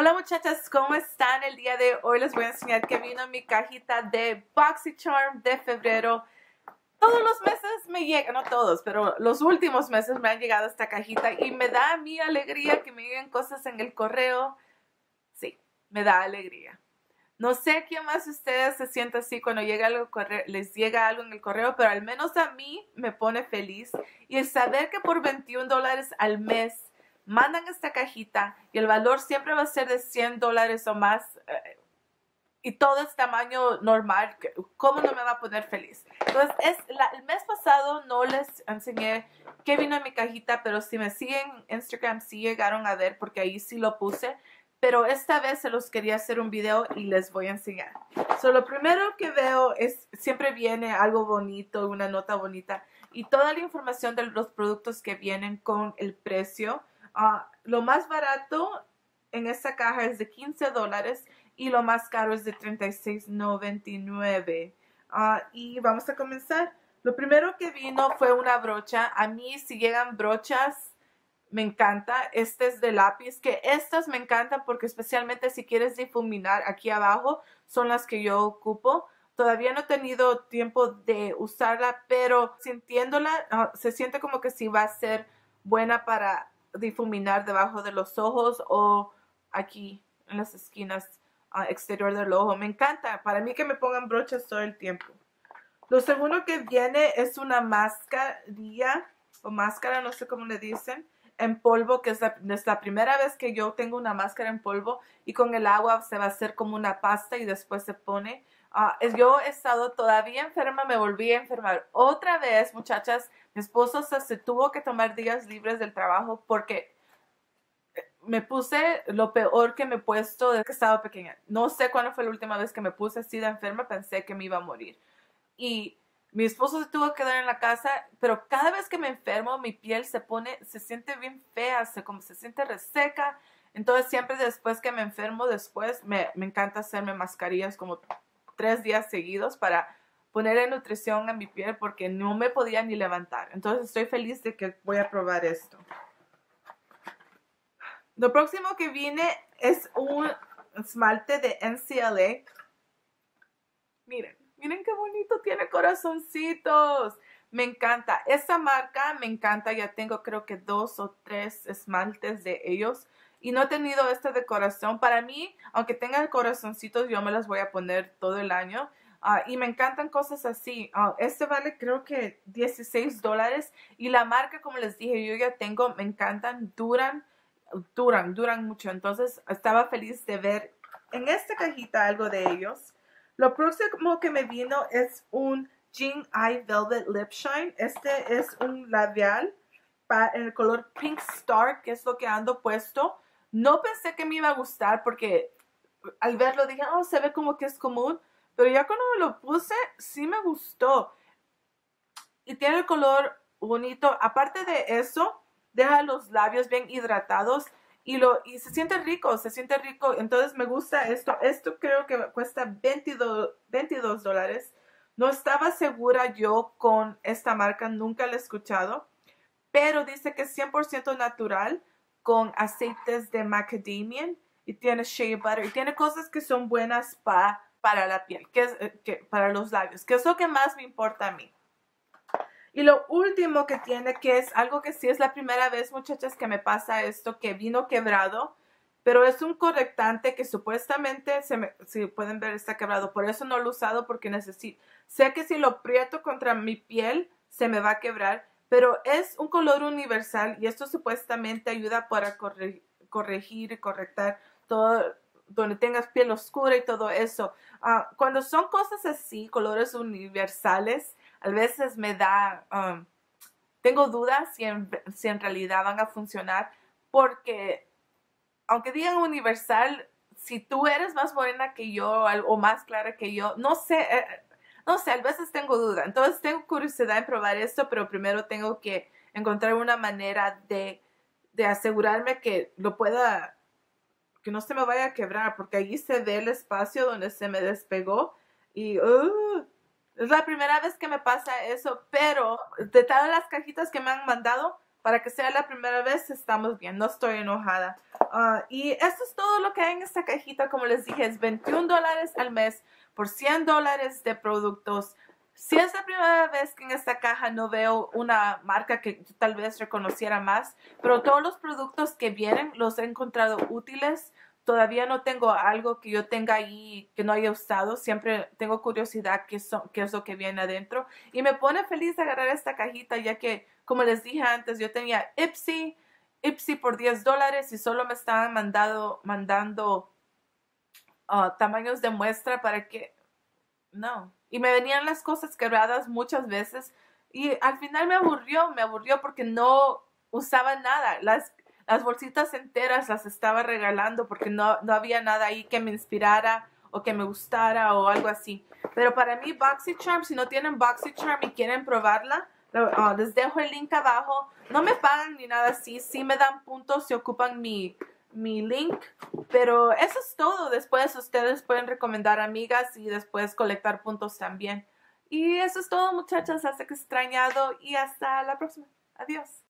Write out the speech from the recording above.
Hola muchachas, ¿cómo están? El día de hoy les voy a enseñar que vino en mi cajita de BoxyCharm de febrero. Todos los meses me llegan, no todos, pero los últimos meses me han llegado esta cajita y me da mi alegría que me lleguen cosas en el correo. Sí, me da alegría. No sé quién más de ustedes se siente así cuando llega algo correo, les llega algo en el correo, pero al menos a mí me pone feliz. Y el saber que por $21 al mes mandan esta cajita y el valor siempre va a ser de $100 o más y todo es tamaño normal, ¿cómo no me va a poner feliz? Entonces, el mes pasado no les enseñé qué vino en mi cajita, pero si me siguen en Instagram sí llegaron a ver porque ahí sí lo puse. Pero esta vez se los quería hacer un video y les voy a enseñar. Lo primero que veo es, siempre viene algo bonito, una nota bonita. Y toda la información de los productos que vienen con el precio. Lo más barato en esta caja es de $15 y lo más caro es de $36.99. Y vamos a comenzar. Lo primero que vino fue una brocha. A mí si llegan brochas, me encanta. Este es de lápiz, que estas me encantan porque especialmente si quieres difuminar aquí abajo, son las que yo ocupo. Todavía no he tenido tiempo de usarla, pero sintiéndola, se siente como que sí va a ser buena para difuminar debajo de los ojos o aquí en las esquinas exterior del ojo. Me encanta. Para mí que me pongan brochas todo el tiempo. Lo segundo que viene es una mascarilla o máscara, no sé cómo le dicen, en polvo, que es la primera vez que yo tengo una máscara en polvo y con el agua se va a hacer como una pasta y después se pone. Yo he estado todavía enferma, me volví a enfermar otra vez, muchachas. Mi esposo se tuvo que tomar días libres del trabajo porque me puse lo peor que me he puesto desde que estaba pequeña. No sé cuándo fue la última vez que me puse así de enferma, pensé que me iba a morir. Y mi esposo se tuvo que quedar en la casa, pero cada vez que me enfermo, mi piel se siente bien fea, como se siente reseca. Entonces, siempre después que me enfermo, me encanta hacerme mascarillas como 3 días seguidos para ponerle nutrición a mi piel porque no me podía ni levantar. Entonces, estoy feliz de que voy a probar esto. Lo próximo que viene es un esmalte de NCLA. Miren. Miren qué bonito, tiene corazoncitos. Me encanta. Esta marca me encanta. Ya tengo creo que 2 o 3 esmaltes de ellos. Y no he tenido este de corazón. Para mí, aunque tengan corazoncitos, yo me las voy a poner todo el año. Y me encantan cosas así. Este vale creo que $16. Y la marca, como les dije, yo ya tengo. Me encantan. Duran mucho. Entonces, estaba feliz de ver en esta cajita algo de ellos. Lo próximo que me vino es un Jean Eye Velvet Lip Shine. Este es un labial en el color Pink Star, que es lo que ando puesto. No pensé que me iba a gustar porque al verlo dije, oh, se ve como que es común. Pero ya cuando me lo puse, sí me gustó. Y tiene el color bonito. Aparte de eso, deja los labios bien hidratados. Y se siente rico, Entonces me gusta esto. Esto creo que cuesta $22. No estaba segura yo con esta marca, nunca la he escuchado. Pero dice que es 100% natural con aceites de macadamia y tiene shea butter. Y tiene cosas que son buenas para la piel, para los labios, que es lo que más me importa a mí. Y lo último que tiene, que es algo que sí es la primera vez, muchachas, que me pasa esto, que vino quebrado, pero es un correctante que supuestamente, si pueden ver, está quebrado. Por eso no lo he usado, porque sé que si lo aprieto contra mi piel, se me va a quebrar, pero es un color universal y esto supuestamente ayuda para corregir y correctar todo, donde tengas piel oscura y todo eso. Cuando son cosas así, colores universales, a veces me da, tengo dudas si en realidad van a funcionar, porque aunque digan universal, si tú eres más morena que yo o más clara que yo, no sé, a veces tengo duda. Entonces tengo curiosidad en probar esto, pero primero tengo que encontrar una manera de asegurarme que lo pueda, que no se me vaya a quebrar, porque allí se ve el espacio donde se me despegó y es la primera vez que me pasa eso, pero de todas las cajitas que me han mandado, Para que sea la primera vez, estamos bien. No estoy enojada. Y esto es todo lo que hay en esta cajita. Como les dije, es $21 al mes por $100 de productos. Si es la primera vez que en esta caja no veo una marca que tal vez reconociera más, pero todos los productos que vienen los he encontrado útiles. Todavía no tengo algo que yo tenga ahí que no haya usado. Siempre tengo curiosidad qué es lo que viene adentro. Y me pone feliz de agarrar esta cajita, ya que, como les dije antes, yo tenía Ipsy por $10 y solo me estaban mandando tamaños de muestra para que... No. Y me venían las cosas quebradas muchas veces. Y al final me aburrió porque no usaba nada. Las bolsitas enteras las estaba regalando porque no había nada ahí que me inspirara o que me gustara o algo así. Pero para mí BoxyCharm, si no tienen BoxyCharm y quieren probarla, les dejo el link abajo. No me pagan ni nada así. Sí me dan puntos si ocupan mi link. Pero eso es todo. Después ustedes pueden recomendar amigas y después colectar puntos también. Y eso es todo, muchachas. Hasta que extrañado y hasta la próxima. Adiós.